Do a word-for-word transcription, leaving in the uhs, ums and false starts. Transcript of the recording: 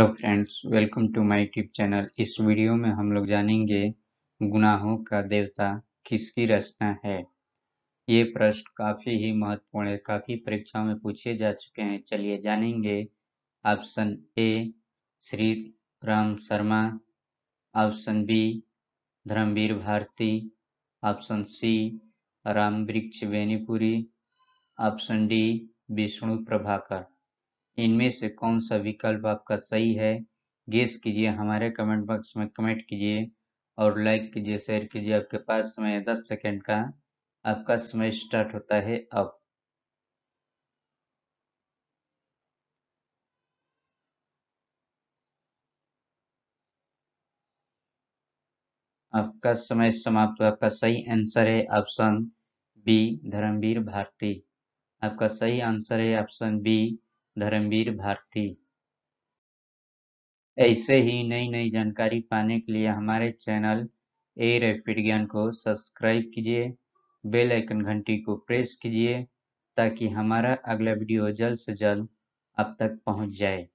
Hello friends, welcome to my YouTube channel. इस video में हम लोग जानेंगे गुनाहों का देवता किसकी रचना है। ये प्रश्न काफ़ी ही महत्वपूर्ण है, काफ़ी परीक्षाओं में पूछे जा चुके हैं। चलिए जानेंगे। Option A Shri Ram Sharma, option B Dharmveer Bharati, option C Rambriksh Benipuri, option D Vishnu Prabhakar. इनमें से कौन सा विकल्प आपका सही है, गेस कीजिए। हमारे कमेंट बॉक्स में कमेंट कीजिए और लाइक कीजिए, शेयर कीजिए। आपके पास समय दस सेकेंड का, आपका समय स्टार्ट होता है अब। आपका समय समाप्त। आपका सही आंसर है ऑप्शन बी धर्मवीर भारती। आपका सही आंसर है ऑप्शन बी धर्मवीर भारती। ऐसे ही नई नई जानकारी पाने के लिए हमारे चैनल ए रैपिड ज्ञान को सब्सक्राइब कीजिए, बेल आइकन घंटी को प्रेस कीजिए ताकि हमारा अगला वीडियो जल्द से जल्द आप तक पहुंच जाए।